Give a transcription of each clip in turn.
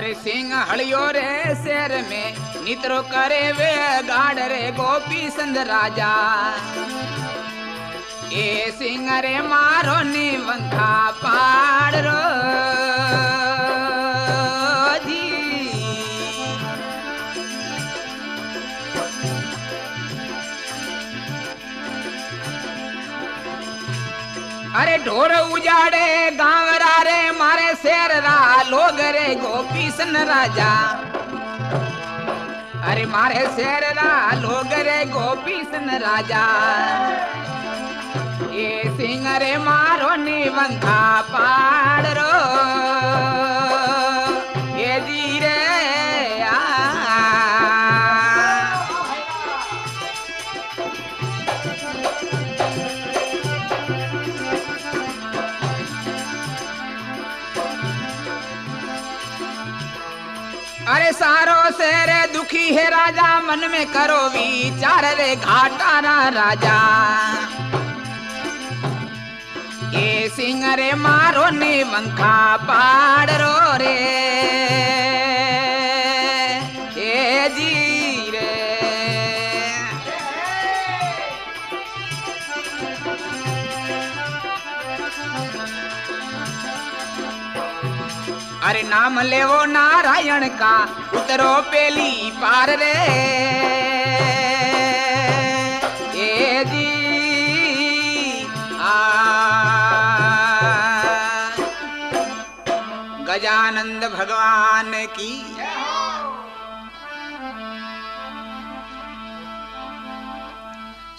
हरे सिंह हलियो रे शेर में नितरो करे वे गाड़ रे गोपी संद राजा। ए सिंह रे मारो निबंधा पाड़ रो जी, अरे ढोर उजाड़े गांवरा रे मारे शेर रा लोग रे गोपी सन राजा। अरे मारे शेर रा लोग रे गोपी सन राजा। ये सिंह रे मारो निबंधा पाड़ रो ये जी रे अरे सारो शेर दुखी है राजा मन में करो विचार रे घाटा रा राजा। ये सिंह रे मारो निबंधा पाड़ रो रे ये जी रे। अरे नाम लेवो नारायण का उतरो पेली पार रे ये जी आ। गजानंद भगवान की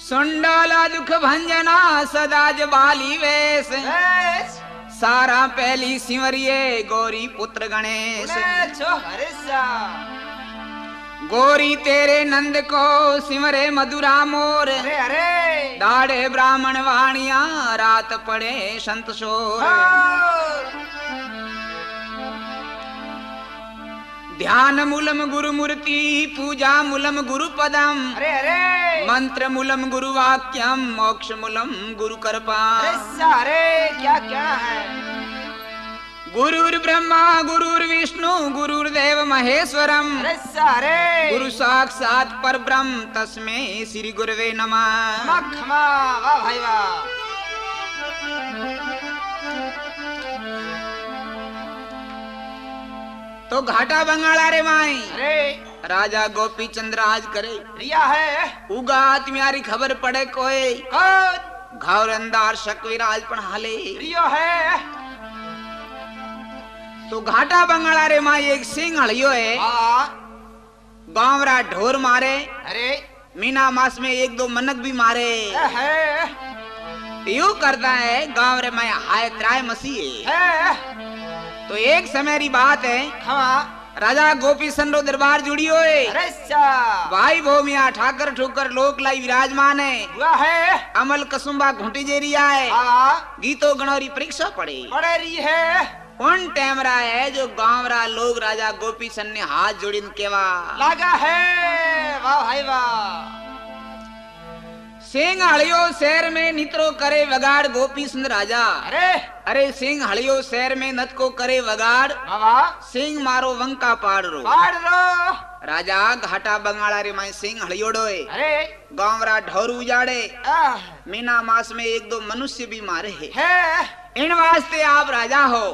सुंडोला दुख भंजना सदाज बाली वेश सारा पहली सिमरिये गोरी पुत्र गणेश। गोरी तेरे नंद को सिमरे मधुरा मोर अरे दाढ़े ब्राह्मण वाणिया रात पड़े संत शोर। ध्यान मूलम गुरु मूर्ति पूजा मूलम गुरु पदम अरे मंत्र मूलम गुरु वाक्यम मोक्ष मूलम गुरु कृपा। अरे क्या क्या है गुरुर् ब्रह्मा गुरुर् विष्णु गुरुर्देव महेश्वरम गुरु साक्षात परब्रह्म तस्मै श्री गुरुवे नमः। वाह भाई वाह। तो घाटा बंगाला रे माई अरे राजा गोपी चंद्र आज करे रिया है उगा तुम्हारी खबर पड़े कोई घावरंदार शकविराज पण हाले रियो है। तो घाटा बंगाला रे माँ एक सिंह हलियो है गांवरा ढोर मारे अरे मीना मास में एक दो मनक भी मारे यू करता है गांवरे में हाय त्राय मसीह है। तो एक समय री बात है हाँ। राजा गोपी संरो दरबार जुड़ियो है भाई भूमिया ठाकर ठोकर लोक लाई विराजमान है अमल कसुम्बा घुटी जेरिया है गीतो गणोरी परीक्षा पड़े पड़े रही है उन टेमरा है जो गांवरा लोग राजा गोपी सन ने हाथ जोड़िन केवा लागा है। वाह भाई वाह। सिंह हलियो शहर में नित्रो करे वगाड़ गोपी सन राजा। अरे सिंह हलियो शहर में नत को करे वगाड़ सिंह मारो वंका पाड़ रो राजा घाटा बंगाला रे माई सिंह हलियोड़ो अरे गांवरा ढोर उजाड़े मीना मास में एक दो मनुष्य भी मारे है इन वास्ते आप राजा हो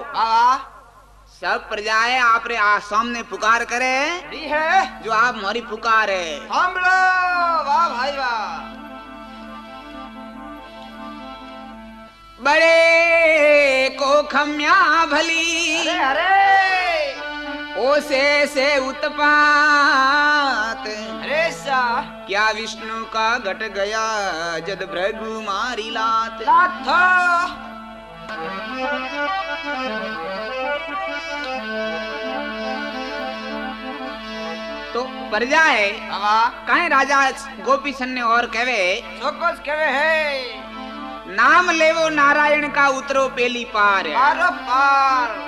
सब प्रजाएं आपरे सामने पुकार करे है जो आप मोरी पुकार है। वाह भाई वाह। बड़े को खम्या भली अरे ओसे से उत्पात अरे सा क्या विष्णु का घट गया जद भृगु मारी लात। तो प्रजा है कहीं राजा गोपी सन ने और कहवे है नाम लेवो नारायण का उतरो पेली पार पार।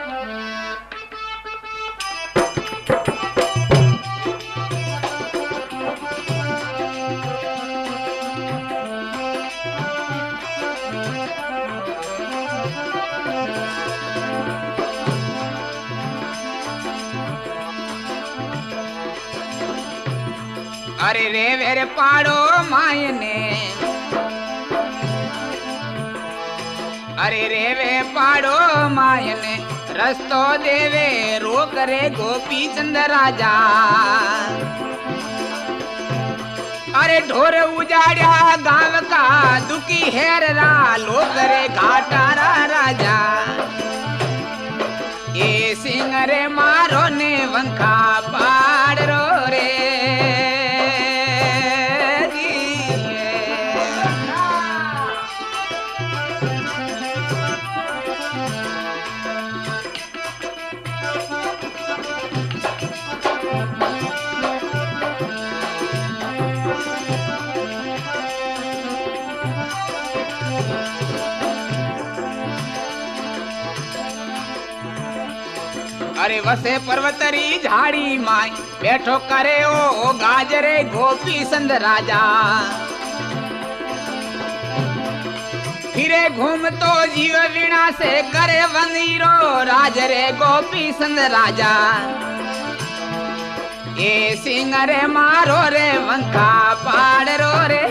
अरे रे मेरे पाड़ो मायने, अरे रे वे पाड़ो मायने, रस्तो देवे रो करे गोपी चंद राजा। अरे ढोर उजाड़ा गांव का दुखी हेर रा लो करे घाटारा राजा। ए सिंह रे मारो ने वंखा पाड़ रो रे जी। अरे वसे पर्वतरी झाड़ी माई बैठो करे ओ गाजरे गोपी संद राजा। फिरे घूम तो जीव वीणा से करे वनीरो राजरे गोपी संद राजा। ए सिंह रे मारो रे वंका पाड़ रो रे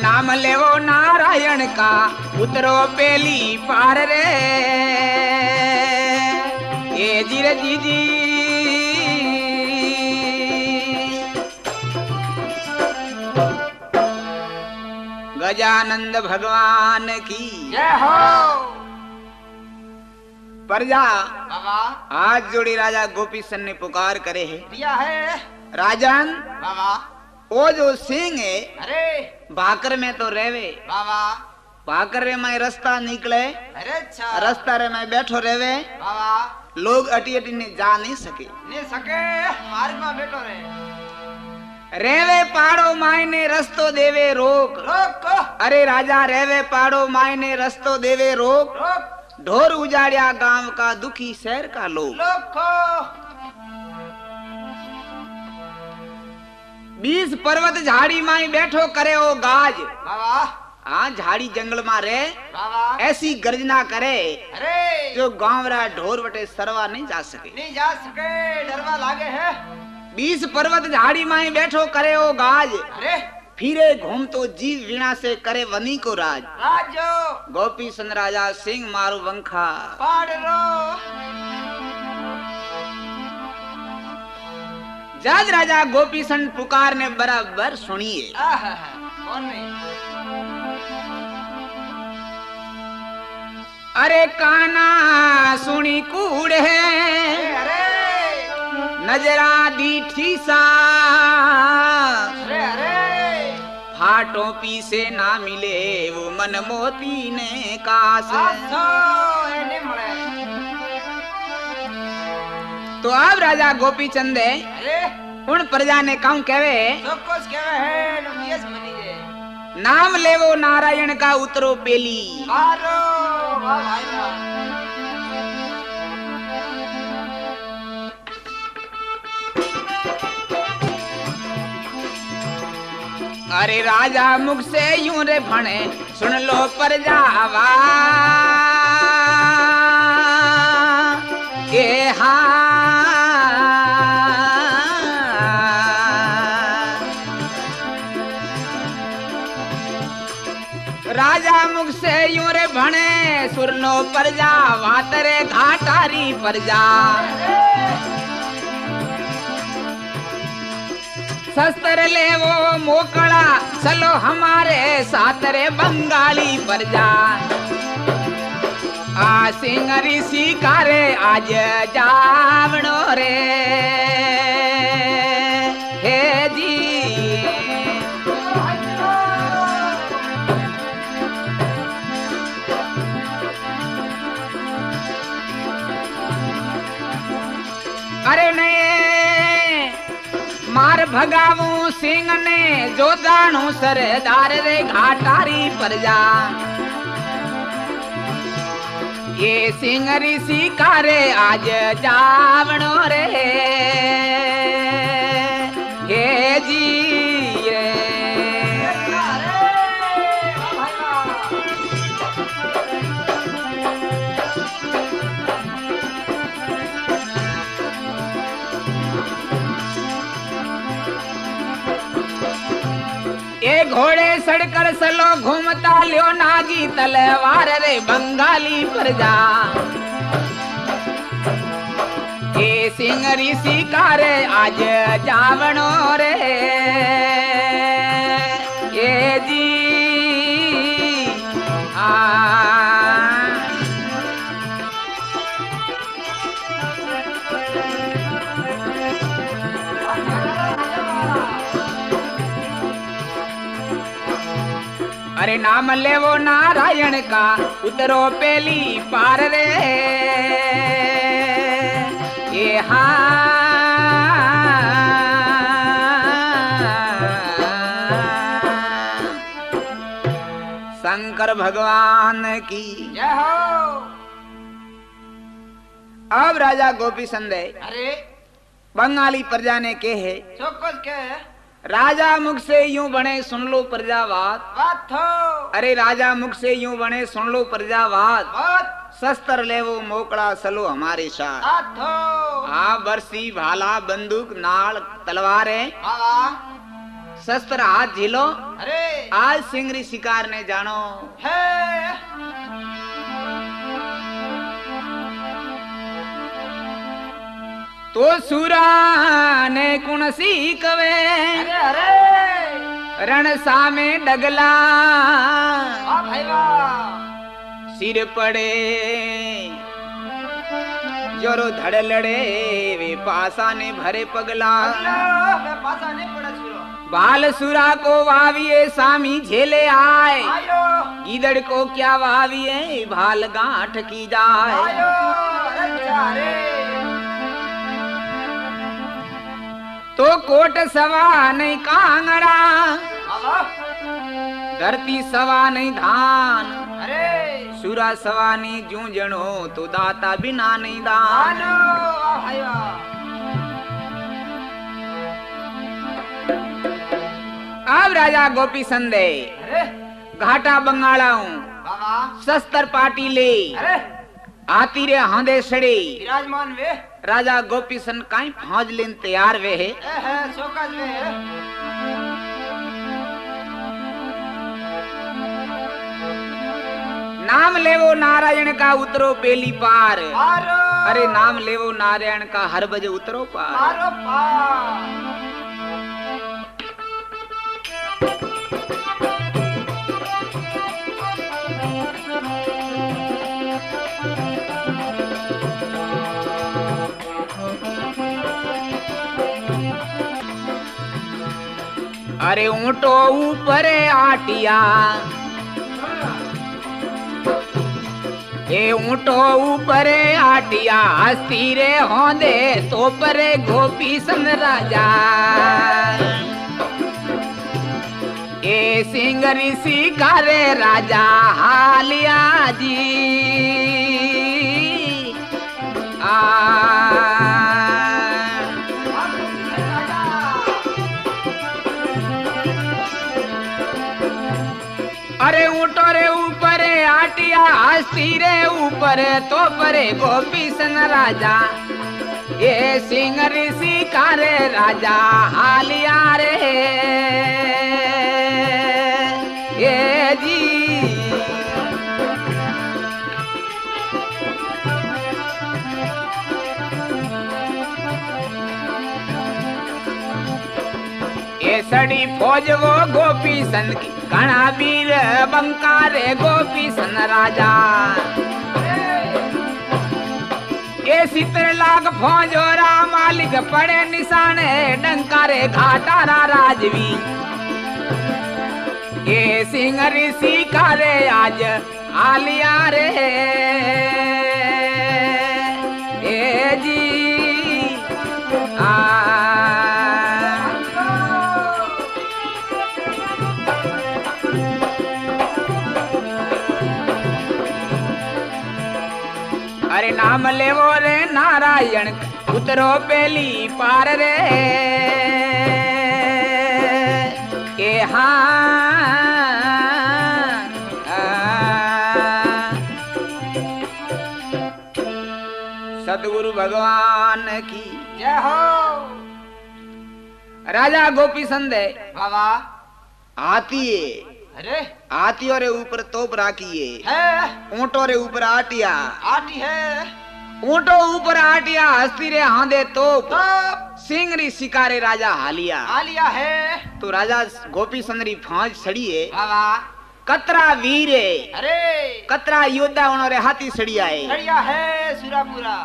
नाम लेवो नारायण का उतरो पेली पार रे। ए जी रे जी जी गजानंद भगवान की जय हो। प्रजा बाबा हाथ जोड़ी राजा गोपीचंद ने पुकार करे है दिया है राजन बाबा। ओ जो सिंह है अरे भाकर में तो रेवे बाबा, भाकर रे मैं रास्ता निकले अरे अच्छा रास्ता रे मैं बैठो रेवे बाबा। लोग अटी अटी ने जा नहीं सके मार्ग में बैठो रे। रेवे पाड़ो मायने रस्तो देवे रोक रोक। अरे राजा रेवे पाड़ो मायने रस्तो देवे रोक रोक। ढोर उजाड़िया गांव का दुखी शहर का लोग। 20 पर्वत झाड़ी माई बैठो करे ओ गाज बाबा। हाँ झाड़ी जंगल मा रे बाबा। ऐसी गर्जना करे अरे जो गाँव रा ढोर बटे सरवा नहीं जा सके डरवा लागे है। 20 पर्वत झाड़ी माई बैठो करे ओ गाज अरे फिरे घूम तो जीव वीणा से करे वनी को राज। गोपी चंद राजा सिंह मारू वंखा पाड़ रो। जज राजा गोपीचंद पुकार ने बराबर सुनिए। अरे काना सुनी कूड़ है नजरा दीठी सा फाटों पी से ना मिले वो मन मोती ने कास। तो अब राजा गोपीचंद उन प्रजा ने कहूं कहवे है नाम लेवो नारायण का उतरो पेली। अरे राजा मुख से यूं रे भणे सुन लो प्रजा आवाज के हाँ। राजा मुख से यूं रे भणे सुरनो प्रजा वातरे घाटारी प्रजा। शस्त्र ले वो मोकड़ा चलो हमारे साथ रे बंगाली प्रजा। आ सिंह ऋषि कारे आज जावणो रे हे जी। अरे नहीं मार भगावू सिंह ने जो जाणू सरदार रे घाटारी प्रजा। ये सिंह ऋषि कारे आज जावणो रे हे जी। घोड़े सड़कर सलो घूमता लियो नागी तलवार रे बंगाली प्रजा। के सिंह ऋषि कारे आज जावणो रे ये जी आ अरे नाम लेवो नारायण का उतरो पेली पार रे ये शंकर भगवान की जय हो। अब राजा गोपी संदे अरे बंगाली प्रजा ने कहे चौकस क्या है राजा मुख से यूं बने सुन लो प्रजावाद बात हो। अरे राजा मुख से यूं बने सुन लो प्रजावाद शस्त्र ले वो मोकड़ा सलो हमारे साथ आ बरसी भाला बंदूक नाल तलवारें शस्त्र हाथ झीलो। अरे आज सिंगरी शिकार ने जानो है तो सुरा ने कुणसी कवे रण सामे डगला सिर पड़े जोरो धड़ लड़े वे पासा ने भरे पगला बाल सुरा को वाविये सामी झेले आए गीदड़ को क्या वाविये भाल गांठ की जाए तो कोट सवा नहीं कांगड़ा धरती सवा नहीं धान अरे सूरा सवा नहीं जूझनो तो दाता बिना नहीं दान। अब राजा गोपी संदे घाटा बंगाला हूँ शस्त्र पाटी ले आती रे हांदे सड़े विराजमान वे राजा गोपी सन काई फाँज लेन तैयार वे है नाम लेवो नारायण का उतरो पेली पार। अरे नाम लेवो नारायण का हर बजे उतरो पार, पार। अरे ऊँटो ऊपर आटिया ए ऊँटो ऊपर आटिया हस्ती रे होंदे तो परे गोपी सन राजा ए सिंह ऋषि कारे राजा हालिया जी आ अरे ऊँटो रे ऊपर आटिया हस्ती रे ऊपर तो परे गोपी सन राजा ये सिंह ऋषि कारे राजा हालिया रे ये जी ये सड़ी फौज वो गोपी सन की घना वीर बंकारे गोपी सन राजा ये सितर लाग फौजोरा मालिक पड़े निशाने डंकारे घाटारा राजवी ये सिंह ऋषि कारे आज आलिया रे ए जी आ अरे नाम लेवो रे नारायण उतरो पेली पार रे के सतगुरु भगवान की जय हो। राजा गोपी संदे बाबा आतिये अरे आतियों रे ऊपर तोप राखिए है, ऊँटों रे ऊपर आटिया आटी है, ऊँटों ऊपर आटिया हस्ती रे हांदे तोप, सिंगरी शिकारे राजा हालिया हालिया है। तो राजा गोपी संदरी फांज सड़िए कतरा वीरे अरे कतरा योद्धा उन्होंने हाथी सड़िया है सुरापुरा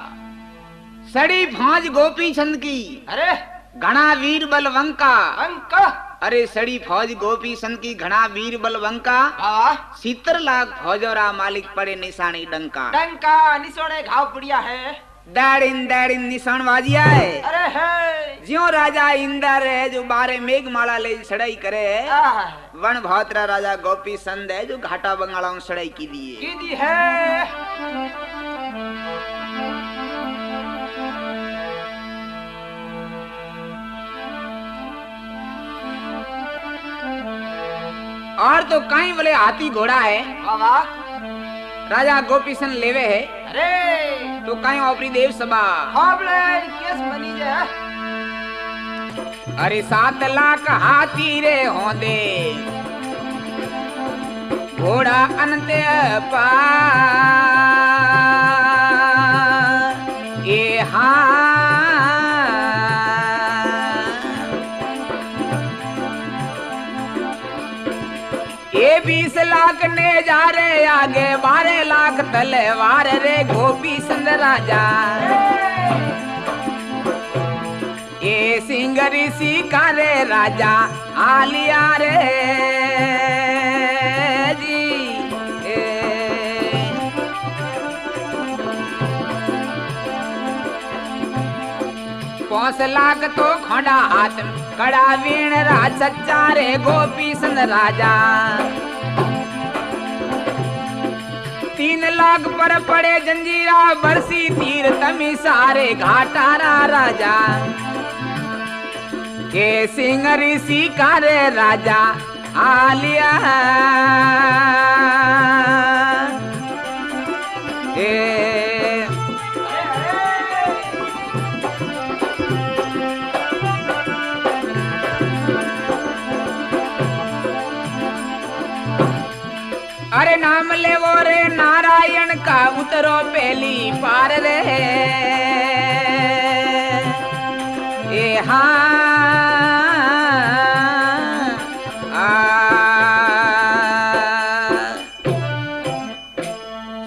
सड़ी फांज गोपी चंद की अरे घना वीर बलवंका अंका अरे सड़ी फौज गोपी संत की घना वीर बलवंका 70 लाख फौजोरा मालिक पड़े निशानी डंका डंका निशोड़े घाव बुढ़िया है दाड़ इन निशान बाजिया है अरे है ज्यों राजा इंदर है जो बारे मेघ माला ले सड़ाई करे वन भातरा राजा गोपी संत है जो घाटा बंगालाओं सड़ाई की दी है। और तो कहीं बोले हाथी घोड़ा है राजा गोपीसन लेवे है अरे तो कहीं ओपरी देव सभा अरे 7 लाख हाथी रे होंदे घोड़ा अनंत पा ये हाँ ये 20 लाख ने जा रे आगे 12 लाख तलवार रे गोपी संद राजा ये सिंगरी सीखा रे राजा आलिया रे जी लाख तो खड़ा हाथ कड़ा वीण राज सच्चा रे गोपी संद राजा 3 लाख पर पड़े जंजीरा बरसी तीर तमी सारे घाटारा राजा के सिंह ऋषि का रे राजा आलिया अरे नाम ले वो रे नारायण का उतरो पहली पार रे ए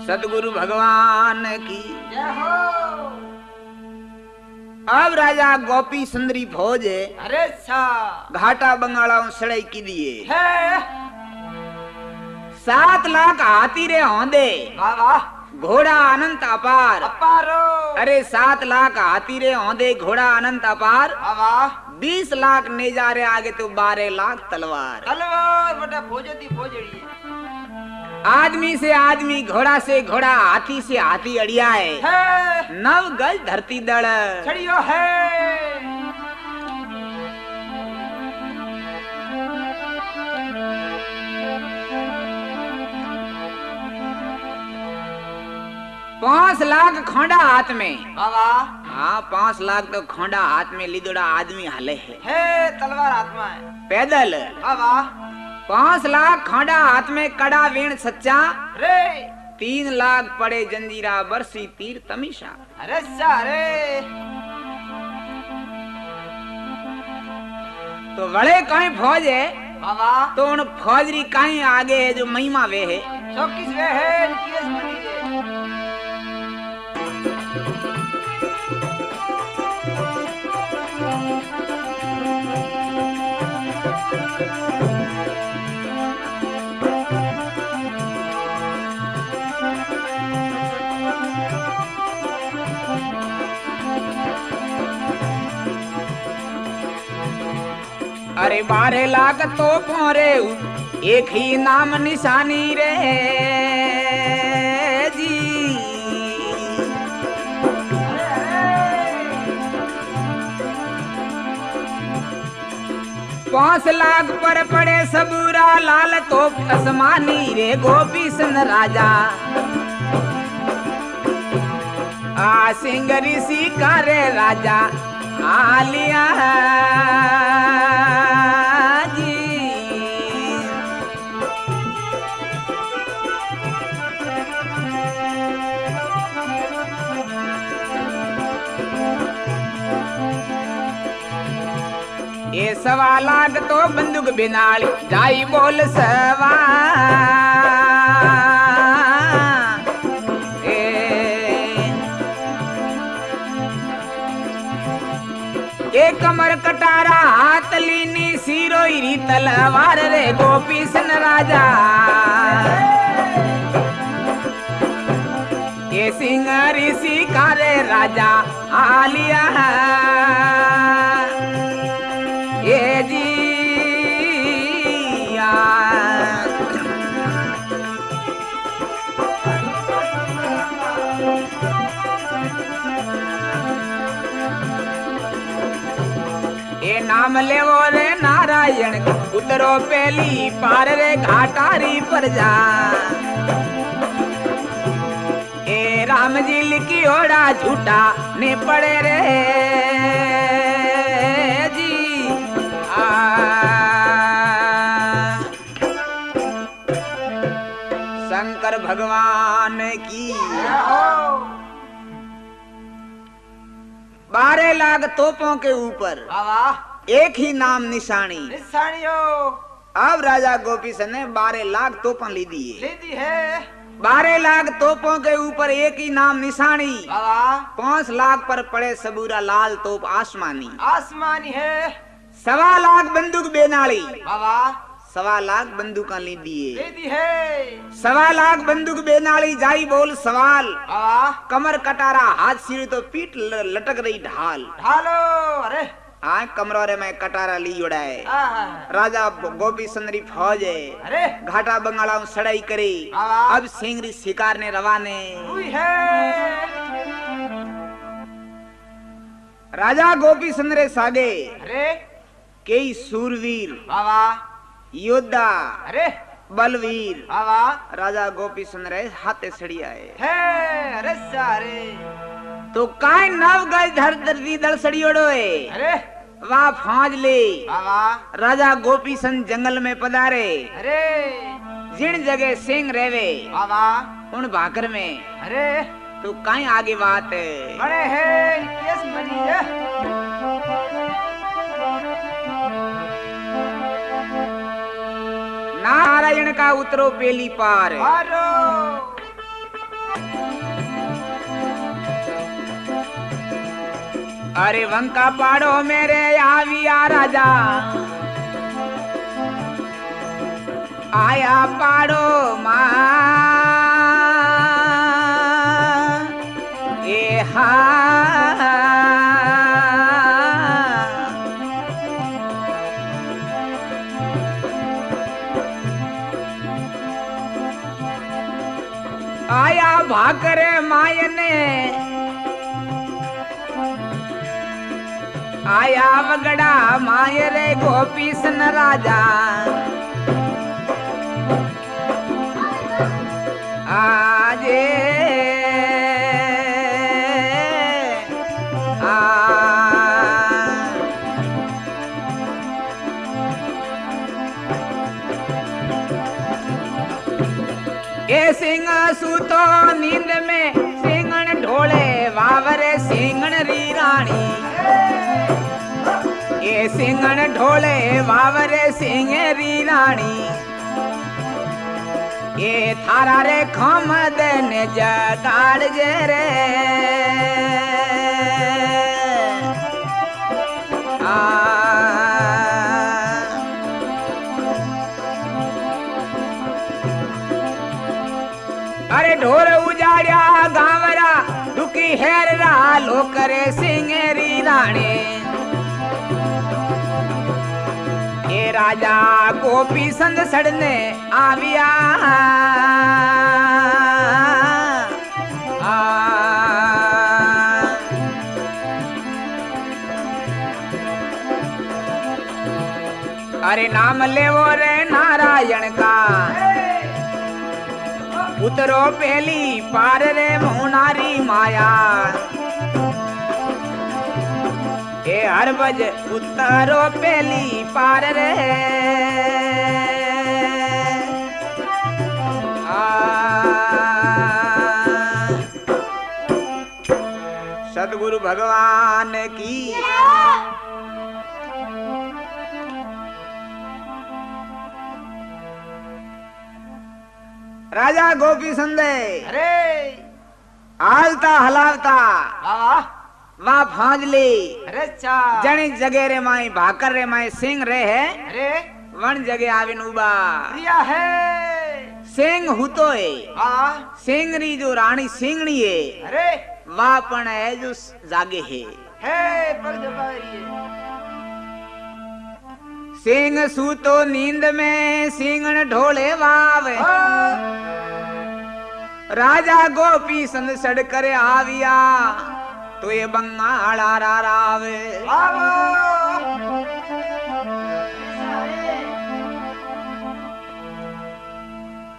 सतगुरु भगवान की जय हो। अब राजा गोपी सुंदरी भोज अरे सा घाटा बंगालाओं सड़ाई की दिए है 7 लाख हाथी रे होंदे घोड़ा अनंत अपार अपारो अरे 7 लाख हाथी रे होंदे घोड़ा अनंत अपार 20 लाख ने जा रहे आगे तो 12 लाख तलवार तलवार बटा भोजती भोजड़ी आदमी से आदमी घोड़ा से घोड़ा हाथी से हाथी अड़िया है 9 गज धरती दड़ छड़ियो है। पांच लाख खोंडा हाथ में बाबा हाँ 5 लाख तो खोंडा हाथ में लिदोड़ा आदमी हले है तलवार आत्मा है पैदल बाबा 5 लाख खोंडा हाथ में कड़ा वीण सच्चा रे 3 लाख पड़े जंजीरा बरसी तीर तमीशा अरे सारे तो बड़े कहीं फौज है बाबा तो उन फौजरी कहीं आगे है जो महिमा वे है सब किस वे है। अरे 12 लाख तो पोरे एक ही नाम निशानी रे जी पांच लाख पर पड़े सबूरा लाल तो आसमानी रे गोपी सन राजा आ सिंह ऋषि का रे राजा आलिया जी। लाग तो बंदूक बिनाल जाई बोल सवा ए कमर कटारा हाथ लीनी सिरोई तलवार रे गोपी सन राजा ये सिंह ऋषि का रे राजा आलिया ये जी ये नाम लेवो रे नारायण उतरो पहली पार रे घाटारी पर जा ए राम जी लिखी ओड़ा झूठा ने पड़े रे शंकर भगवान की बारह लाख तोपों के ऊपर एक ही नाम निशानी निशानियों। अब राजा गोपीचंद ने 12 लाख तोपन ली दी है। 12 लाख तोपों के ऊपर एक ही नाम निशानी। 5 लाख पर पड़े सबूरा लाल तोप आसमानी आसमानी है। 1.25 लाख बंदूक बेनाड़ी 1.25 लाख बंदूक ली दिए 1.25 लाख बंदूक बेनाड़ी जाई बोल सवाल कमर कटारा हाथ सिर तो पीठ लटक रही ढाल ढालो अरे हाँ कमरोरे में कटारा ली उड़ाए राजा गोपी चंद्री फौज है घाटा बंगाला सड़ाई करे अब सिंगरी शिकार ने रवाने राजा गोपी चंद्रे सागे अरे कई सूरवीर बाबा योद्धा अरे बलवीर बाबा राजा गोपी चंद्रे हाथे सड़िया अरे सारे तो काय नव गए धरती दर सड़ियोड़ो अरे वाह फाँज ले बाबा राजा गोपी चंद जंगल में पधारे अरे जिन जगह सिंह रेवे बाबा उन भाकर में अरे तो कहीं आगे बात है बड़े हैं यस मनी है। नारायण का उतरो पेली पार अरे वंका पाड़ो मेरे आविया राजा आया पाड़ो माँ आया भाकरे मायने आया वगड़ा मायरे गोपी सन राजा आजे सिंह सूतो नींद में सिंगण ढोले वावरे सिंगण री रानी ये सिंगण ढोले वावरे सिंह री रानी ये थारा रे खमद ने जगाड़ जे रे अरे ढोल उजाड़िया गावरा दुखी हेर रहा लोकरे सिंगेरी रानी ये राजा गोपी चंद सड़ने आविया अरे नाम लेवो रे नारायण का उतरो पहली पार रे मोनारी माया ए हर बज उतरो पहली पार रे सतगुरु भगवान की राजा गोपी संदे अरे आलता हलावता वाह फांजली अरे चा जनी जगे रे माई भाकर रे माई सिंह रे है अरे वन जगे आविन उबा रिया है सिंह हुतो है सिंह री जो रानी सिंहनी है अरे वाह पण है जो जागे है पर जबारी सिंह सूतो नींद में सिंहण ढोले वावे राजा गोपी संद सड़ करे आविया तो ये बंगाड़ा रारावे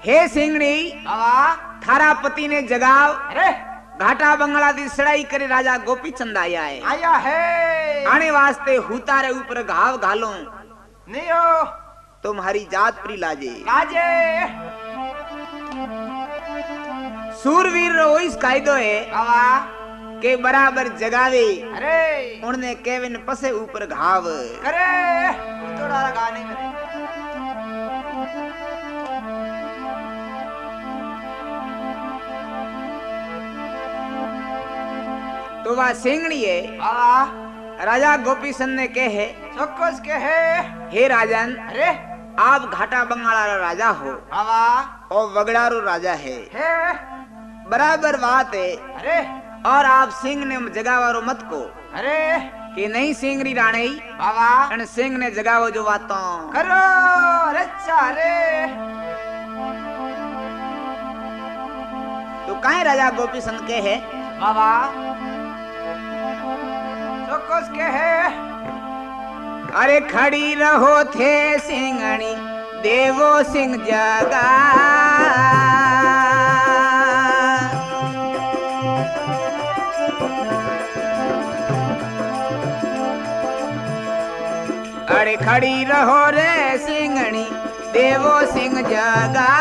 हे सिंहणी थारा पति ने जगाव घाटा बंगला दी सड़ाई करे राजा गोपी चंद आया है आने वास्ते हुतारे ऊपर घाव घालो नहीं हो तुम्हारी जात प्री लाजे लाजे सूरवीर रोइस कायदो है के बराबर जगावे अरे उनने केविन पसे ऊपर घाव अरे थोड़ा गाने में तो वह सिंगड़ी है राजा गोपी चंद ने कहे चौकस कहे हे राजन अरे आप घाटा बंगाला राजा हो और वगड़ारो राजा है बराबर बात है अरे और आप सिंह ने जगावारो मत को अरे कि नहीं सिंगरी राणी बाबा सिंह ने जगावो जो बातों करो अरे चारे तो काहे राजा गोपी चंद के है बाबा चौकस के है अरे खड़ी रहो थे सिंगणी देवो सिंह जगा अरे खड़ी रहो रे सिंगणी देवो सिंह जगा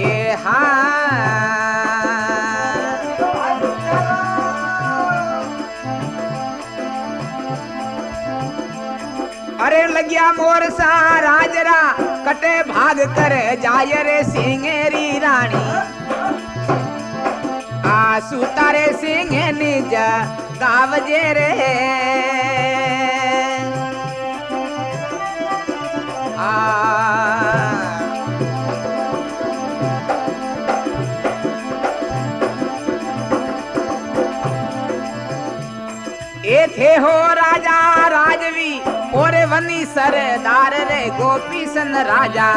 ये हाँ अरे लगिया मोर सा राजरा कटे भाग कर जाय रे सिंगेरी रानी आसू तारे सिंह निज गावजे रे ए थे हो राजा राजवी और वनी सरदार रे गोपी सन राजा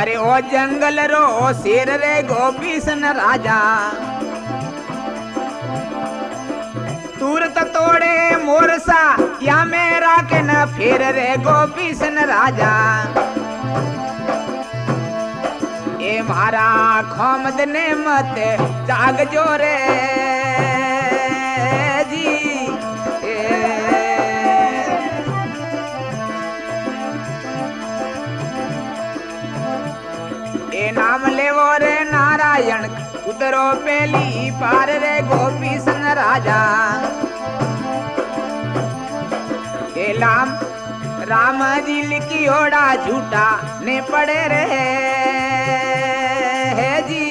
अरे ओ जंगल रो शेर रे गोपी सन राजा तूरत तोड़े मोरसा या मेरा के न फेर रे गोपी सन राजा ए मारा खोमद ने मत जाग जोरे जी ए नाम लेवो रे नारायण उतरो पेली पार रे गोपी सन राजा ए लाम राम जी लिखी ओड़ा झूठा ने पड़े रे है जी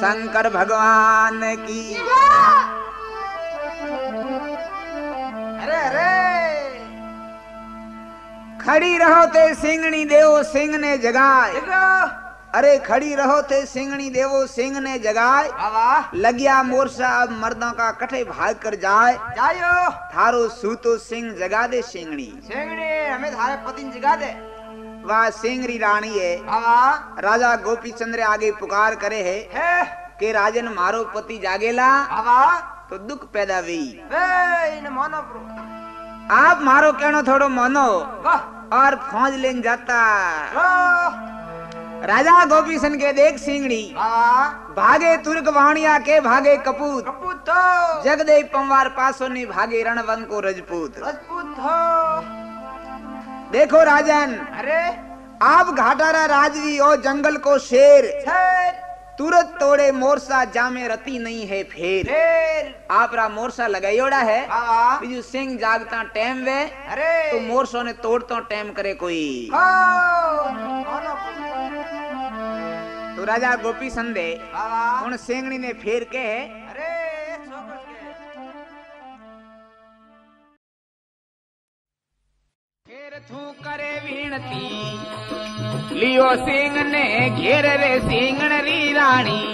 शंकर भगवान की अरे अरे खड़ी रहो ते सिंगणी देवो सिंह ने जगाए अरे खड़ी रहो थे सिंगणी देवो सिंह ने जगाए लगिया मोर्चा अब मर्दों का कठे भाग कर जाए जायो थारो सूतो सिंह जगा दे सिंगणी सिंगणी हमें थारे पति जगा दे वाह सिंगरी रानी है राजा गोपी चंद्र आगे पुकार करे है के राजन मारो पति जागेला तो दुख पैदा हुई आप मारो कहनो थोड़ो मानो और फौज लेन जाता राजा गोपी सन के देख सिंगड़ी भागे तुर्क वाणिया के भागे कपूत कपूत जगदेव पंवार पासो ने भागे रणवन को रजपूत रजपूत देखो राजन अरे आप घाटारा राजवी और जंगल को शेर तुरत तोड़े मोरसा जामे रती नहीं है फेर। आपरा मोरसा लगायोड़ा है बिजू सिंह जागता टेम वे अरे तो मोरसो ने तोड़ता टेम करे कोई। तो राजा गोपी संदे उन सेंगणी ने फेर के अरे फेर थू करे वीणती लियो सिंह ने घेर रे सिंगण री रानी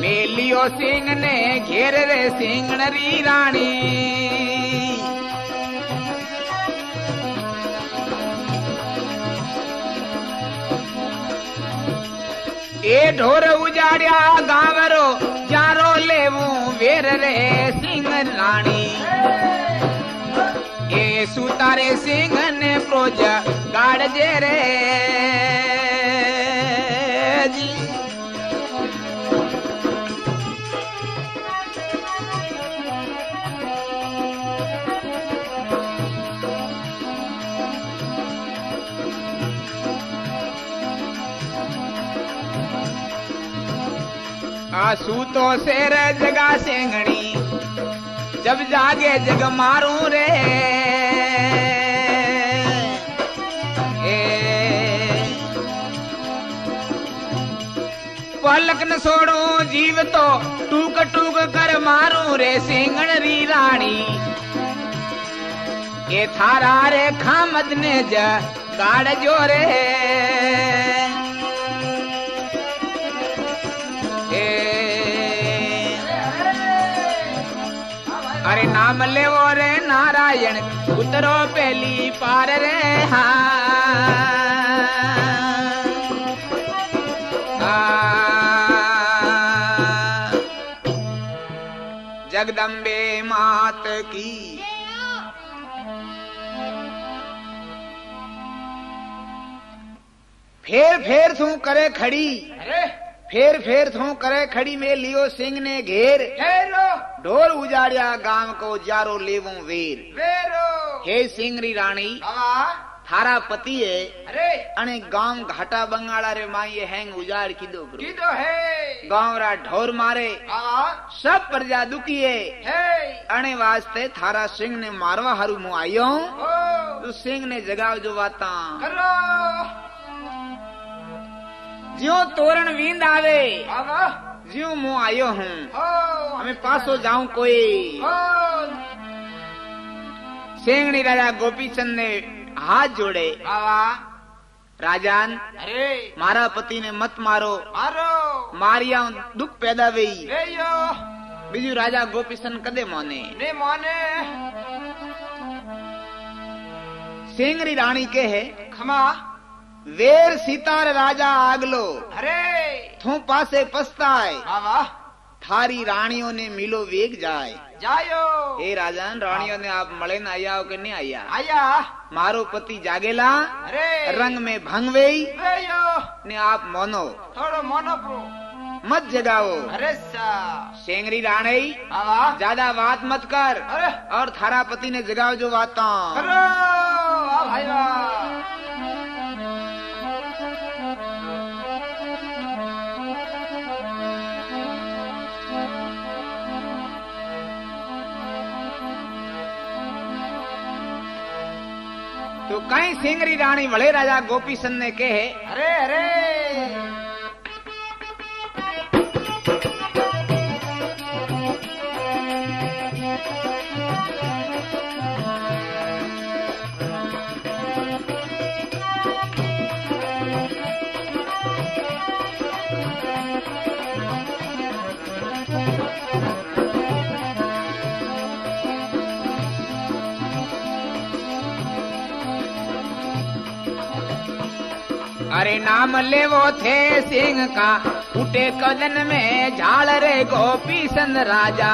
मे लियो सिंह ने घेर रे सिंगण री रानी ए ढोर उजाड़िया गावरो जारो लेवू वेर रे सिंह रानी ए सुतारे सिंह ने प्रोजा गाड़ जे रे जी आंसू तो शेर जगा सेंगणी जब जागे जग मारू रे पलक न सोड़ू जीव तो टूक टूक कर मारू रे सिंगण री रानी ये थारा रे खामद ने जा गाड़ जो रे अरे नाम लेवो रे नारायण उतरो पहली पार रे हाँ जगदम्बे मात की। फेर थू करे खड़ी फेर थू करे खड़ी में लियो सिंह ने घेर ढोर उजाड़िया गांव को जारो लेवू वेर। हे सिंगरी रानी थारा पति है अरे अने गांव घाटा बंगाला रे माई हैंग उजाड़ किदो किदो है गांव रा ढोर मारे सब प्रजा दुखी है अने वास्ते थारा सिंह ने मारवा हारू मु आयो तो सिंह ने जगाव जो वाता ज्यो तोरण वींद आवे ज्यो मु आयो हूँ हमें पासो जाऊं कोई। सिंगणी राजा गोपीचंद ने हाथ जोड़े राजान अरे मारा पति ने मत मारो मारो मारिया दुख पैदा हुई बिजू राजा गोपीचंद कदे माने ने माने। सिंगरी रानी के है खमा वेर सितार राजा आगलो अरे थू पासे पछताए थारी रानियों ने मिलो वेग जाए जायो। ए राजान रानियों ने आप मले न आया हो के नहीं आया आया मारो पति जागेला रंग में भंग वेई ने आप मोनो थोड़ो मोनो प्रो मत जगाओ। अरे सेंगरी रानी ज्यादा बात मत कर और थारा पति ने जगाओ जो वाता तो कई सिंगरी रानी भले राजा गोपीचंद ने कहे अरे अरे अरे नाम लेवो थे सिंह का उठे कदन में झाड़ रे गोपीचंद राजा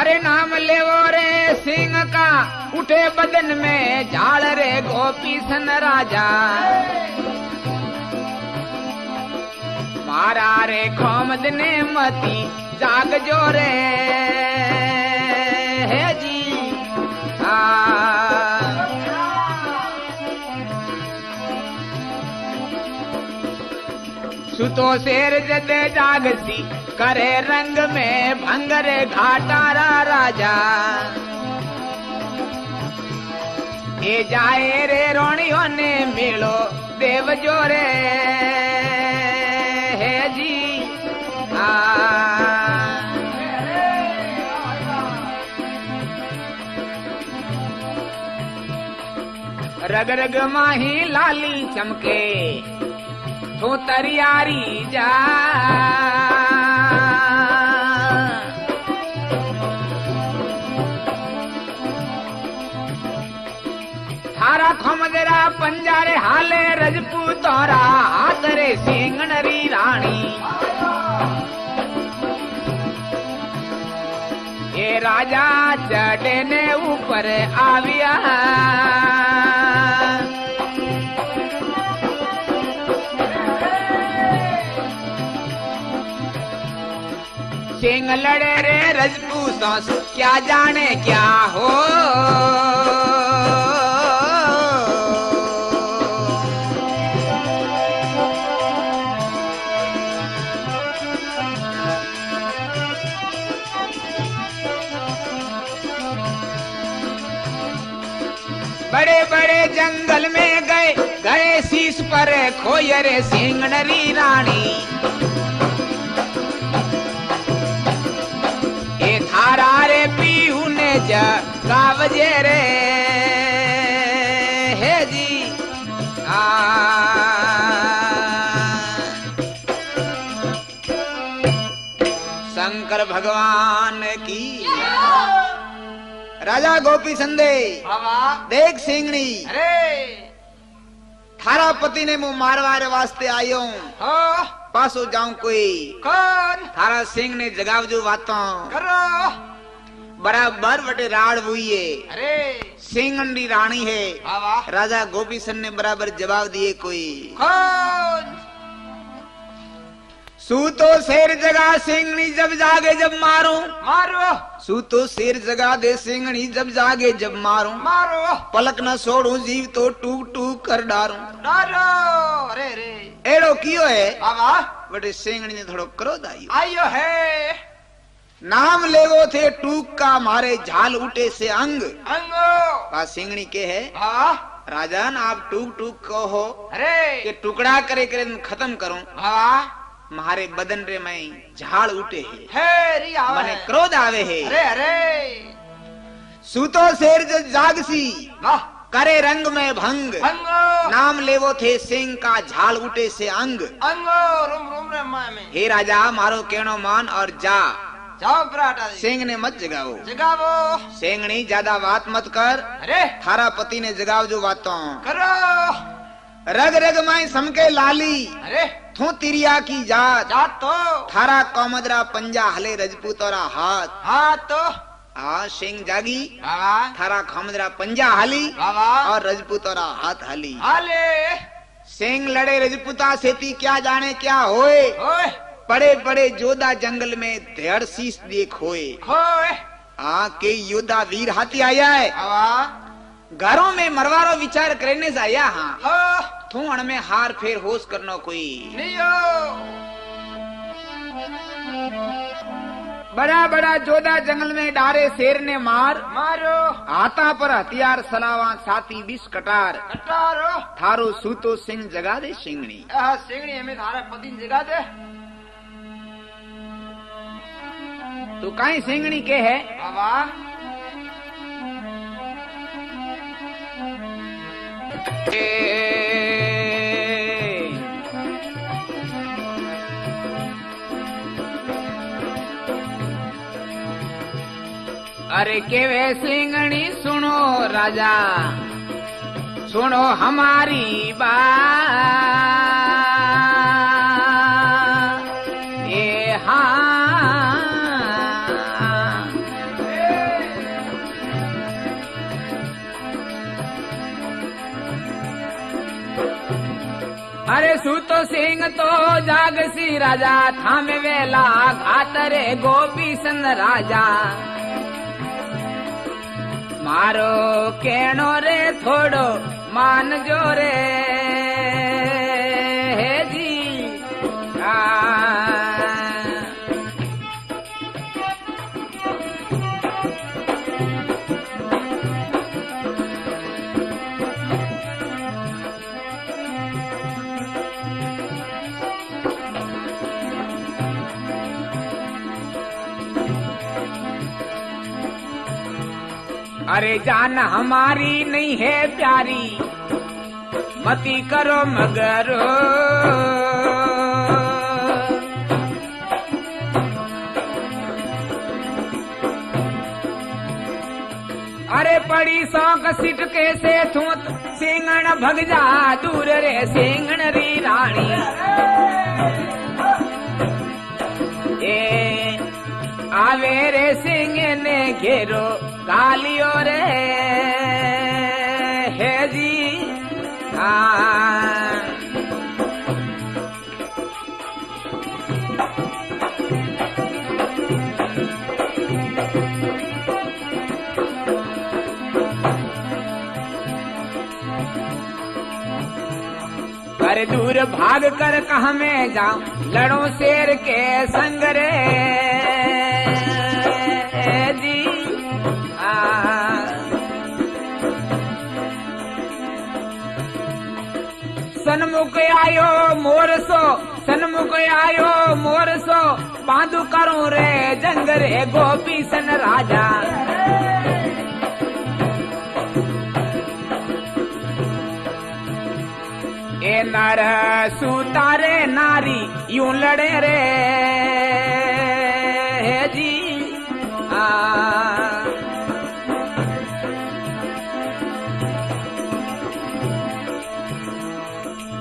अरे नाम लेवो रे सिंह का उठे बदन में झाड़ रे गोपीचंद राजा मारा रे खोमद ने मती जाग जो रे है जी। तो शेर जते जागसी करे रंग में भंगरे घाटारा राजा। ए जाए रे रोणियों ने मिलो देव जोरे है जी। रग रग माही लाली चमके तो तरियारी जा। थारा खमजरा पंजारे हाले रजपूतोरा हाथ रे सिंगनरी रानी। ये राजा चढ़े ने ऊपर आविया। सिंह लड़े रे रजपूतों से क्या जाने क्या हो। बड़े बड़े जंगल में गए गए शीश पर खोये रे सिंगनरी रानी। रे पीहू ने जा कावजे रे हे जी। शंकर भगवान की। राजा गोपी संदे देख सिंगनी थारा पति ने मु मारवारे वास्ते आयो पासो जाऊं कोई कौन। थारा सिंह ने जगावजो वातों करो बराबर बटे राड़ हुई है। अरे सिंगनरी रानी है। राजा गोपीचंद ने बराबर जवाब दिए कोई सूतो शेर जगा सिंगनी जब जागे जब मारो मारो। सूतो शेर जगा दे सिंगनी जब जागे जब मारो मारो। पलक न छोड़ू जीव तो टूक टूक कर डारू डारो। अरे रे एड़ो कियो है बटे सिंगनी ने थोड़ो क्रोध आयो आयो है। नाम लेवो थे टूक का मारे झाल उठे से अंग अंगो। सिंगनी के है राजन आप टूक टूक कहो के टुकड़ा करे करे खत्म करूं। मारे बदन रे मैं झाल उठे है मने क्रोध आवे है। अरे अरे सूतो शेर जागसी करे रंग में भंग। नाम लेवो थे सिंह का झाल उठे से अंग अंगो। रुम रुम रे मैं हे राजा मारो कहनो मान और जा जाओ बराटा। सिंह ने मत जगाओ जगाओ। सिंह नहीं ज्यादा बात मत कर। अरे थारा पति ने जगाओ जो बातों करो। रग रग माई समके लाली अरे थू तिरिया की जात जात तो। थारा कौमदरा पंजा हले रजपूतोरा हाथ हाथ तो। आ सिंह जागी थारा कौमदरा पंजा हाली और रजपूतोरा हाथ हाली हाले। सिंह लड़े रजपूता सेती क्या जाने क्या होए। बड़े बड़े जोधा जंगल में धेड़ शीश देख होए। आके योदा वीर हाथी आया है घरों में मरवारो विचार करने से आया। हाँ थू अण में हार फेर होश करना कोई नहीं हो। बड़ा बड़ा जोधा जंगल में डारे शेर ने मार मारो। हाथा पर हथियार सलावा साथी बीस कटार कटारो। थारो सूतो सिंह जगा दे सिंगनी। सिंगनी हमें थारा पति जगा दे। तो काई सिंगनी के है अरे के वे सिंगनी सुनो राजा सुनो हमारी बात। अरे सूतो सिंह तो जागसी राजा थामे वेला घातरे गोपीचंद राजा। मारो केनो रे थोड़ो मान जो रे हे जी। अरे जान हमारी नहीं है प्यारी, मती करो मगर अरे पड़ी सौंक सिटके से थूत सिंगण भग जा दूर रे सिंगण री रानी। ए आवे रे सिंह ने घेरो कालियो रे हे जी आ अरे दूर भाग कर कहाँ मैं जाऊं लड़ो शेर के संग रे जी आ सन्मुख आयो मोर सो, सन्मुख आयो मोर सो बांधू करूं रे जंग रे गोपी सन राजा। ए नर सुतारे नारी यूं लड़े रे हे जी आ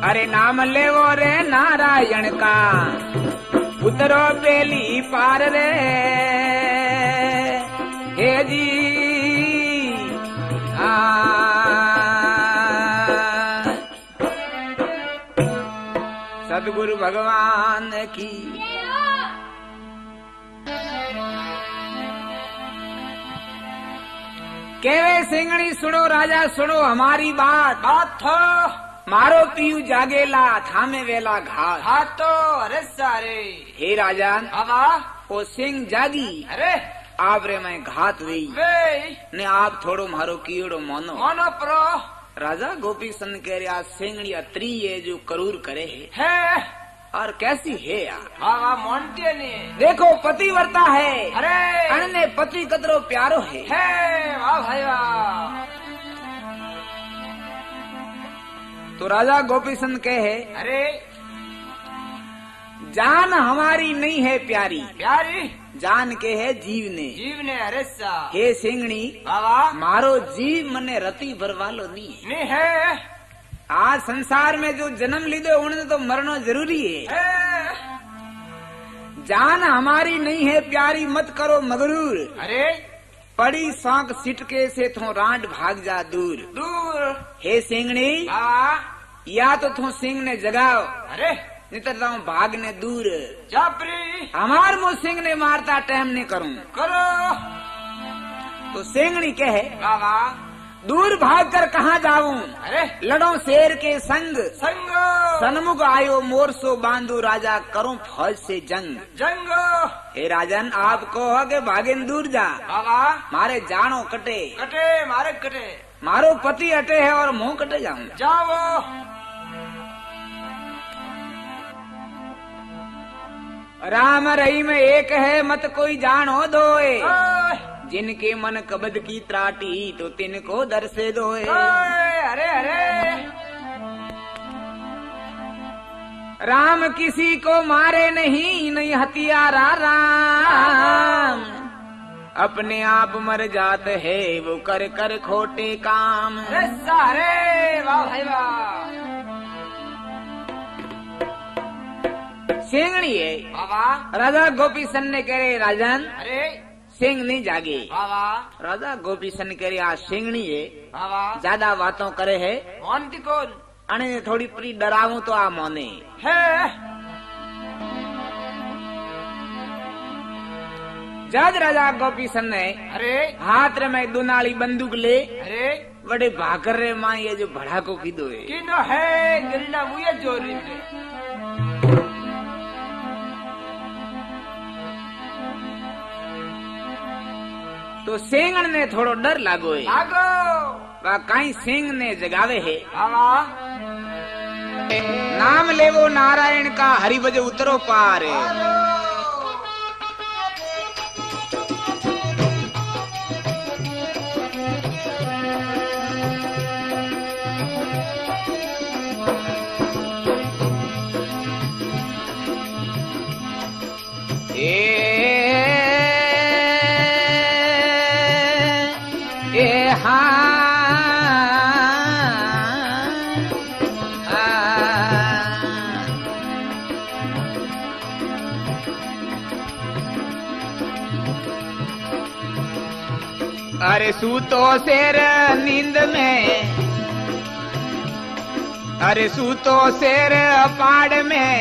अरे नाम लेवो रे नारायण का उतरो बेली पार रे हे जी आ सद्गुरु भगवान की। केवे सिंगड़ी सुनो राजा सुनो हमारी बात, बात हो मारो पीयू जागेला थामे वेला घाट। हाँ तो अरे सारे हे राजन आवा ओ सिंह जागी अरे आप रे मैं घात हुई ने आप थोड़ो मारो कीड़ो मोनो मोनो प्रो। राजा गोपी संत कह रहा सिंगड़ी अत्री ये जो करूर करे है और कैसी है यार। हाँ मोन्टे ने देखो पतिव्रता है अरे अन्य पति कतरो प्यारो है वाह भाई वाह। तो राजा गोपी संत कहे अरे जान हमारी नहीं है प्यारी, प्यारी जान के है जीवने जीवने अरे सा हे सिंगणी बाबा मारो जीव मने रति भरवालो नी है। आज संसार में जो जन्म लीधो उन्हें तो मरना जरूरी है। जान हमारी नहीं है प्यारी मत करो मगरूर, अरे पड़ी सौंक सिटके से थो रांड भाग जा दूर दूर। हे सिंगणी या तो थो सिंह ने जगाओ अरे नितरता हूँ भागने दूर जापरी हमार मो सिंह ने मारता टाइम नहीं करूं करो। तो सिंगड़ी कहे बाबा दूर भाग कर कहाँ जाऊं अरे लड़ो शेर के संग संग सन्मुख आयो मोर सो बांधू राजा करूं फौज से जंग जंग। हे राजन आप कहो के भागेन दूर जा बाबा मारे जानो कटे कटे मारे कटे मारो पति अटे है और मुँह कटे जाऊं जाओ। राम रही में एक है मत कोई जानो दोए, जिनके मन कबद की त्राटी तो तिनको दर से दोए। अरे अरे राम किसी को मारे नहीं नहीं हथियारा राम, अपने आप मर जाते है वो कर कर खोटे काम। सारे वाह भाई वाह। सिंगड़ी है राजा गोपी सन ने कह रहे राजन अरे सिंह नहीं जागे। राजा गोपी सन कह रहे आज सिंगड़ी है ज्यादा बातों करे है अने थोड़ी परी डरावू तो आ मोने है। जज राजा गोपी सन ने अरे हाथ रे में दुनाली बंदूक ले अरे बड़े भाकर रे माँ ये जो भड़ाको की दो है गिरना हुआ जोरी तो सिंगण ने थोड़ो डर लागो है वा काई सिंह ने जगावे है। नाम लेवो नारायण का हरि बजे उतरो पार है। अरे सूतो शेर नींद में, अरे सूतो शेर पाड़ में,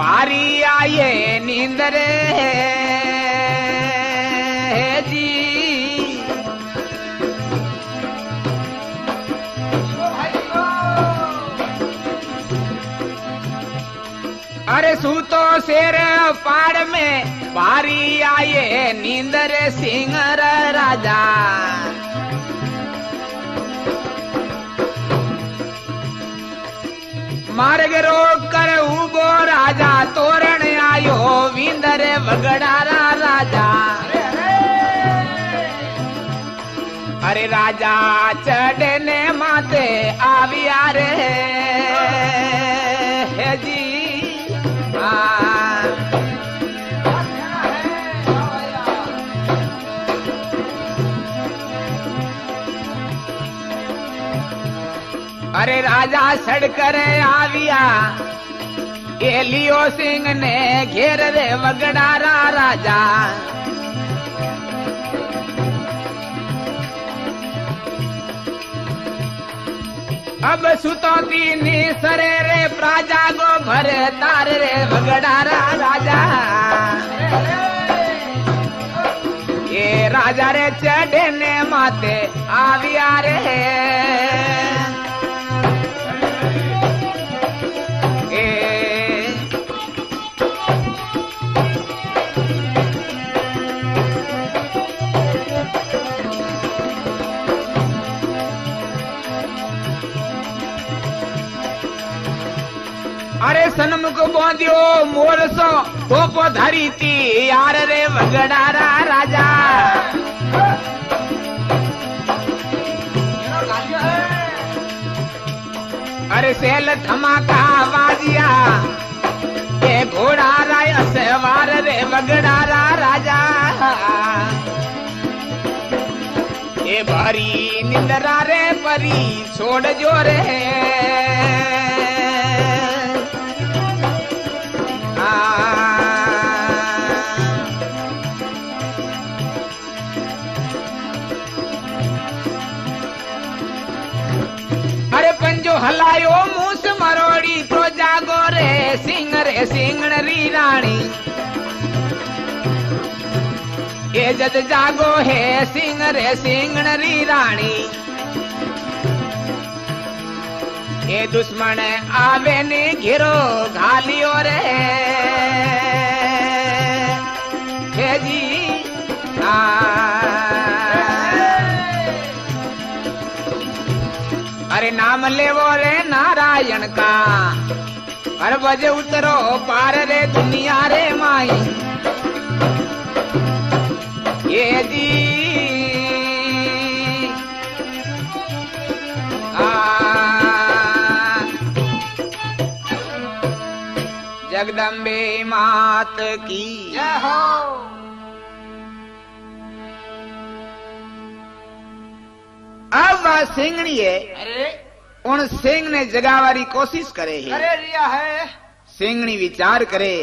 पारी आये नींद रे जी। अरे सूतो शेर पाड़ में, पारी आये नींद रे सिंगर राजा। मार्ग रोक कर उबो राजा, तोरण आयो विंदर वगड़ारा राजा। अरे राजा चढ़ने माते आविया रे जी। अरे राजा सड़कर आविया, एलियो सिंह ने घेर रे वगड़ारा राजा। अब सुतोती नी सरे रे प्राजा गो भर तार रे वगड़ारा राजा। ये राजा रे चढ़ने माते आविया रे। अरे सन्मुख बोंदियो मोर सो धोपो धरी ती यार रे वगड़ारा राजा। अरे सेल धमाका बाजिया, ये घोड़ा राय सवार रे वगड़ारा राजा। ये भारी निंदरा रे परी छोड़ जो रे। अरे पंजो हलायो मूस मरोड़ी, तो जागो रे सिंगण री रानी। ये जद जागो है सिंह रे सिंगण री रानी। ये दुश्मन आवे ने घिरो घालियो रे हे जी। अरे नाम लेवो रे नारायण का, हर बजे उतरो पार रे दुनिया रे माई। ये जी जगदम्बे मात की जय हो। अब वह सिंगणी है, अरे उन सिंह ने जगावारी कोशिश करे है। अरे रिया है सिंगणी विचार करे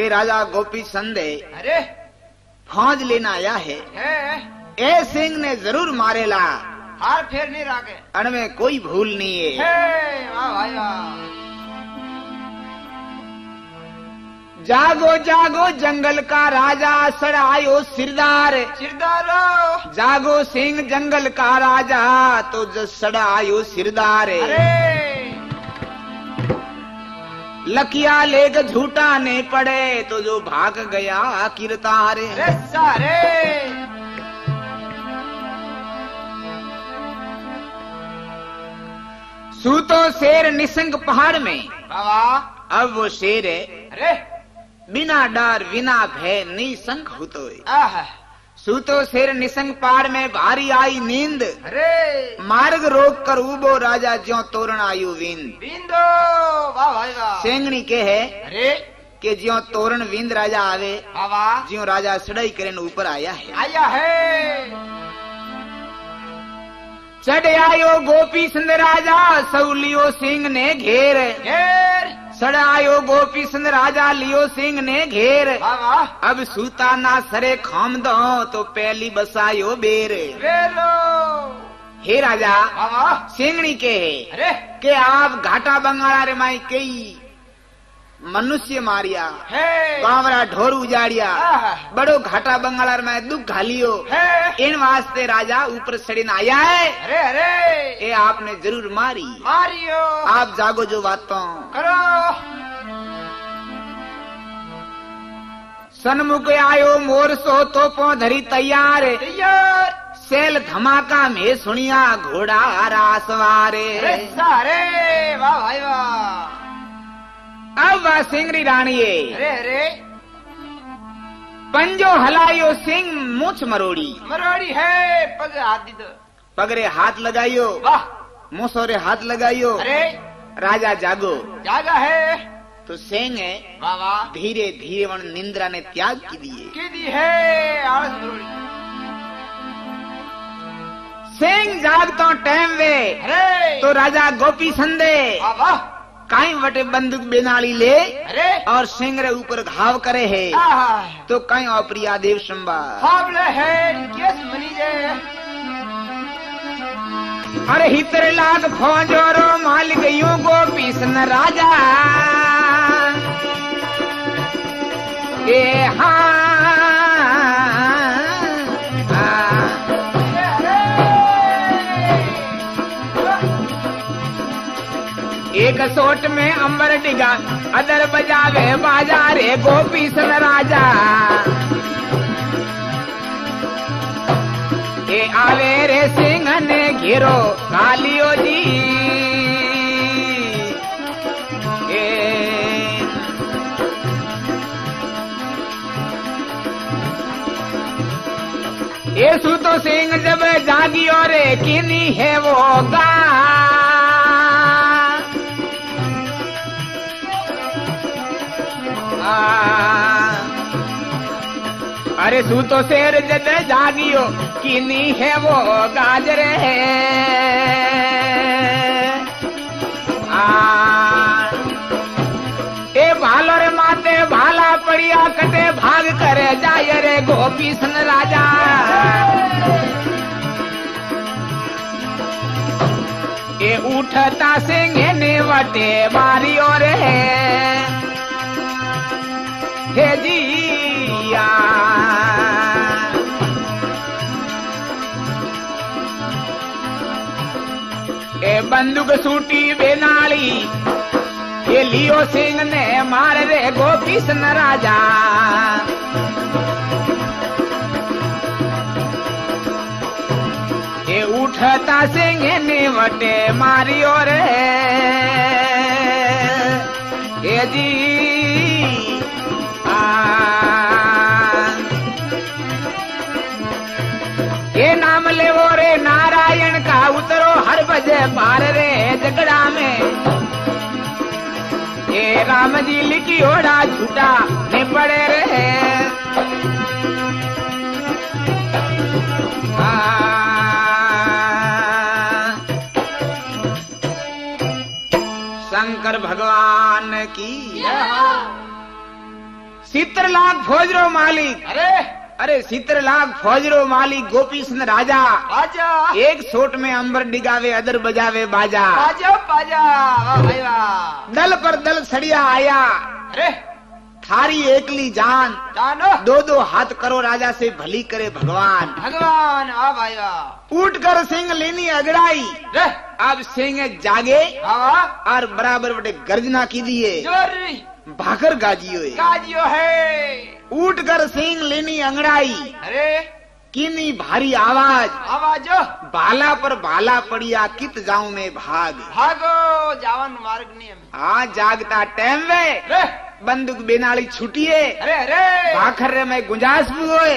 के राजा गोपी संदे अरे फौज लेना आया है। ए सिंह ने जरूर मारेला, हार फेर नहीं राखे, अनमें कोई भूल नहीं है। वाह भाई वाह। जागो जागो जंगल का राजा, सड़ायो सिरदार सिरदार। जागो सिंह जंगल का राजा, तो जसड़ा आयो सिरदार। लकिया लेक झूठा नहीं पड़े, तो जो भाग गया किरतारे। सूतो शेर निसंग पहाड़ में, अब वो शेर है अरे बिना डर बिना भय निसंग हुतोय। सूतो शेर निसंग पहाड़ में, भारी आई नींद। अरे मार्ग रोक कर उबो राजा, ज्यों तोरण आयु विंद। वाह भाई वाह। सेंगणी के है अरे के ज्यों तोरण विंद राजा आवे, ज्यों राजा सड़ाई करेन ऊपर आया है आया है। चढ़ आयो गोपी सिंह राजा सऊ लियो सिंह ने घेर घेर चढ़ आयो गोपी सिंह राजा लियो सिंह ने घेर। अब सूता ना सरे खाम दो तो पहली बसायो बेर। हे राजा सिंगणी के है के आप घाटा बंगाला रे माई कई मनुष्य मारिया कांवरा ढोर उजाड़िया बड़ो घाटा बंगाला रे माई दुख घालियो। इन वास्ते राजा ऊपर सड़न आया है। अरे अरे ये आपने जरूर मारी मारियो। आप जागो जो बातों करो। सन्मुख आयो मोर सो तो पौ धरी तैयार तैयार। सेल धमाका में सुनिया घोड़ा रासवारे सारे वाह भाई वाह। अब वाह सिंगरी रानिये पंजो हलायो सिंह मूछ मरोड़ी मरोड़ी है पगरे हाथ दी दो पगरे हाथ लगाइयो वाह मुसोरे हाथ लगाइयो। अरे राजा जागो जागा है तो सिंह है धीरे धीरे वन निंद्रा ने त्याग की दी है। आलस सिंह जागतो टाइम वे तो राजा गोपी संदे काई वटे बंदूक बेनाली ले और सिंह रे ऊपर घाव करे है तो काई ओप्रिया देव शंबा है अरे हितरे लाग फौजोरो मालिक यू गोपी सिंह राजा के हाँ एक सोट में अंबर डिगा अदर बजावे बाजा रे गोपी सिंह राजा। ए आवे रे सिंह ने घेरो कालियो जी ए सूतो सिंह जब जागियो रे किनी है वो गा अरे सूतो शेर जद जागियो किनी है वो गाजर है ए भालो रे माते भाला पड़िया कटे भाग करे जाय रे गोपी सिंह राजा। ए उठता सिंह ने वटे मारियो रे हे जिया ए बंदूक सूटी बेनाली ये लियो सिंह ने मार रे गोपी सिंह राजा। ये उठता सिंह ने वटे मारियो रे हे जी ये नाम ले वो रे नारायण का उतरो हर बजे पार रे जगड़ा में। ये राम जी लिखी ओढ़ा झूठा ने पड़े रे शंकर भगवान की शीतलाग फौजरो मालिक। अरे शीतलाग फौजरो मालिक गोपी सिंह राजा बाजा एक सोट में अंबर डिगावे अदर बजावे बाजा बाजा बाजा वाह भाई वाह। दल पर दल सड़िया आया अरे थारी एकली जान जानो दो दो हाथ करो राजा से भली करे भगवान भगवान वाह भाई वाह। उठ कर सिंह लेनी अगड़ाई अब सिंह जागे और बराबर बटे गर्जना की दिए भाकर गाजियो है। उठ कर सिंह लेनी अंगड़ाई अरे किनी भारी आवाज आवाजो भाला पर भाला पड़िया कित जाऊं मैं भाग भागो जावन मार्ग नियम। हाँ जागता टाइम वे बंदूक बेनाली छुटिए अरे अरे भाखर रे मैं गुंजास हुए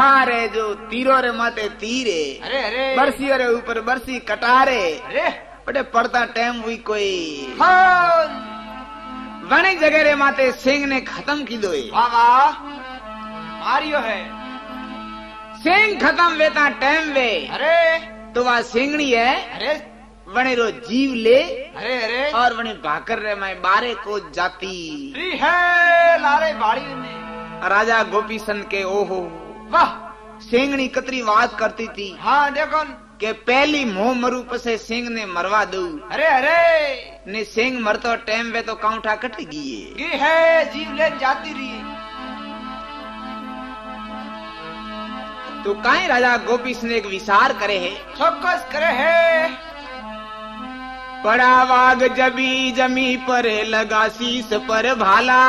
हाँ रे जो तीरो रे माते तीरे अरे अरे बरसी रे ऊपर बरसी कटारे अरे बड़े पड़ता टाइम हुई कोई हाँ वने जगह रे माते सिंह ने खत्म की दोए मारियो है सिंह खत्म वेता टाइम वे अरे तो वहाँ सिंगड़ी है, अरे वने रो जीव ले, अरे अरे, और वने भाकर रे मैं बारे को जाती है लारे बाड़ी में। राजा गोपीसन के ओहो वाह, सिंगड़ी कतरी वास करती थी। हाँ देखो के पहली मोह मरू पसे सिंह ने मरवा दू, अरे अरे ने सिंह मरतो टाइम वे तो काउंठा कट गई है, जीव ले जाती रही। तो काई राजा गोपीसन एक विचार करे है, चौकस करे है। बड़ा वाग जबी जमी पर लगा शीस पर भाला,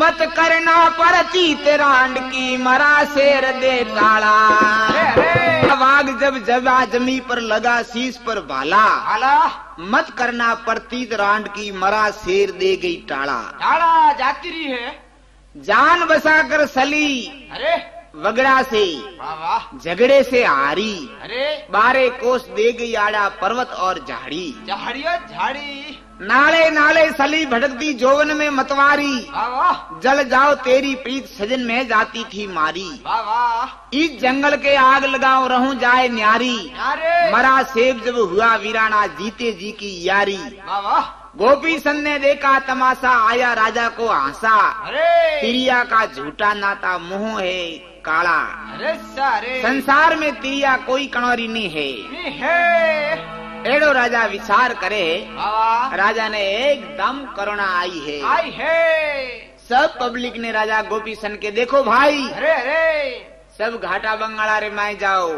मत करना पर तीत रांड की मरा शेर दे ताला। वाग जब जबा जमी पर लगा शीस पर भाला, मत करना पर तीत रांड की मरा शेर दे गई टाला। टाला जाती रही है, जान बसा कर सली, अरे वगड़ा से झगड़े से हारी, अरे 12 कोस दे गई आड़ा पर्वत और झाड़ी। झाड़ियों झाड़ी, नाले नाले सली भटकती जोवन में मतवारी, जल जाओ तेरी प्रीत सजन में जाती थी मारी। इस जंगल के आग लगाओ रहूं जाए न्यारी, मरा सेब जब हुआ वीराना जीते जी की यारी। गोपीसन ने देखा तमाशा, आया राजा को आंसा, तिरिया का झूठा नाता मुँह है काला, संसार में तिरिया कोई कणोरी नहीं है। एड़ो राजा विचार करे, राजा ने एकदम करुणा आई है, आई है। सब पब्लिक ने राजा गोपीसन के देखो भाई, अरे अरे सब घाटा बंगाला रे मैं जाओ,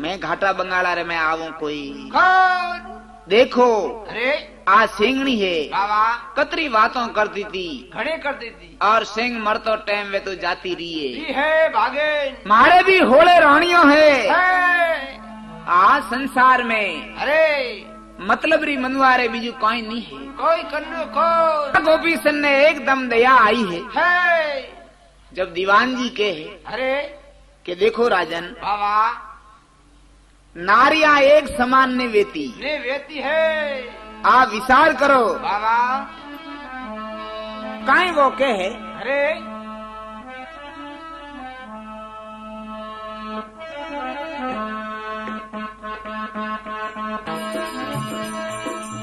मैं घाटा बंगाला रे मैं आऊं कोई। देखो अरे आ सिंगनी है, कतरी बातों करती थी, घड़े करती थी, और सिंह मरतो टाइम वे तो जाती रही है, भागे मारे भी होले रानियों है आ संसार में, अरे मतलब री मनवारे बीजू कोई नहीं है, कोई कन्नो को। गोपीसन ने एकदम दया आई है, जब दीवान जी के है, अरे के देखो राजन बाबा, नारियां एक समान ने वेती है, आप विचार करो बाबा काई वो के है, अरे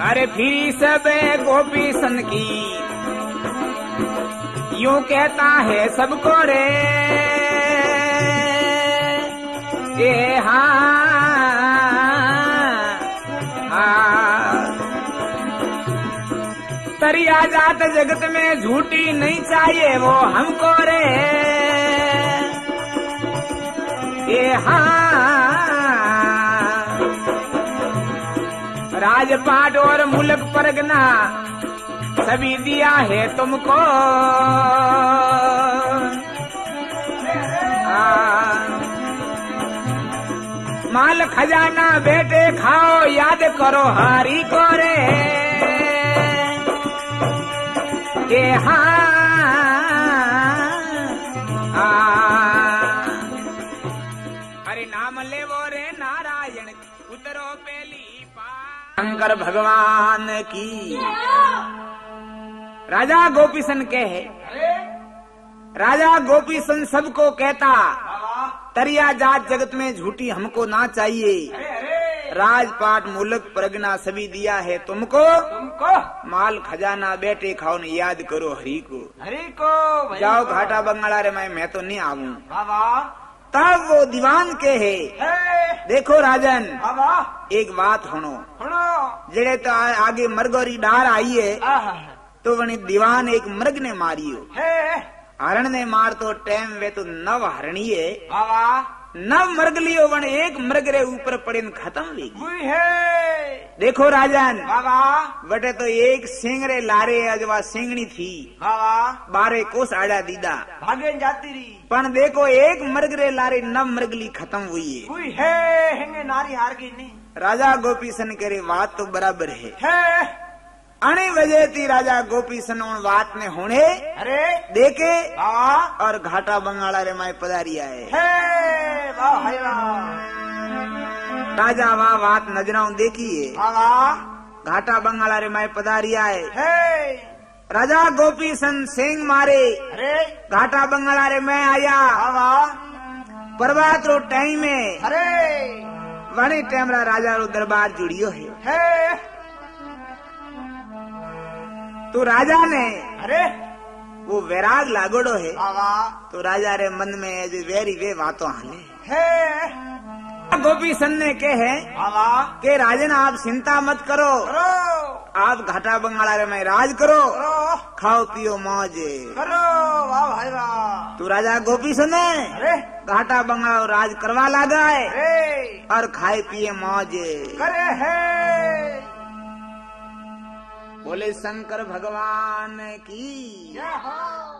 अरे फिर सब गोपीसन की यूं कहता है सबको रे, ये हाँ तरिया जात जगत में झूठी नहीं चाहिए वो हमको रे, ये हाँ राजपाट और मुलक परगना सभी दिया है तुमको, माल खजाना बेटे खाओ याद करो हारी को रे, ये अरे नाम ले वो रे नारायण उतरो पहली शंकर भगवान की। राजा गोपीसन के है, राजा गोपीसन सबको कहता तरिया जात जगत में झूठी हमको ना चाहिए, राजपाट मुलक प्रगना सभी दिया है तुमको, माल खजाना बेटे खाओ ने याद करो हरि को, हरि को जाओ घाटा बंगाला रे मैं तो नहीं आऊं। तब वो दीवान के है, देखो राजन एक बात होनो, जड़े तो आगे मरगोरी डार आई है, तो वनी दीवान एक मृग ने मारी हो, हरण ने मार तो टाइम वे तो 9 हरणी है, 9 मृग लियो वन एक मृग रे ऊपर पड़े खत्म हुई है। देखो राजन बटे तो एक सिंगरे लारे अजवा सिंगनी थी, 12 कोस आड़ा दीदा भागे जाती रही, पर देखो एक मृग रे लारे 9 मृग ली खत्म हुई है, नारी हार गई नहीं। राजा गोपीसन करे बात तो बराबर है, अने वजह थी राजा गोपीसन उन बात ने होने अरे देखे और घाटा बंगाला रे माय पधारी आए। वाह राजा वाह बात नजरा देखिए, घाटा बंगाला रे माय पधारी आए। राजा गोपीसन सिंह मारे, अरे घाटा बंगाला रे मैं आया, परवात रो टाइम है। अरे वाणी टाइम राजा रो दरबार जुड़ियो है। तो राजा ने अरे वो वैराग लागोड़ो है। तो राजा रे मन में वेरी वे बातों आने है। गोपी सन ने कहे के राजन आप चिंता मत करो, आप घाटा बंगाला रे में राज करो, खाओ पियो मौजे। तो राजा गोपी सन ने घाटा बंगाला राज करवा लगा है और खाए पिए मौजे। बोले शंकर भगवान की।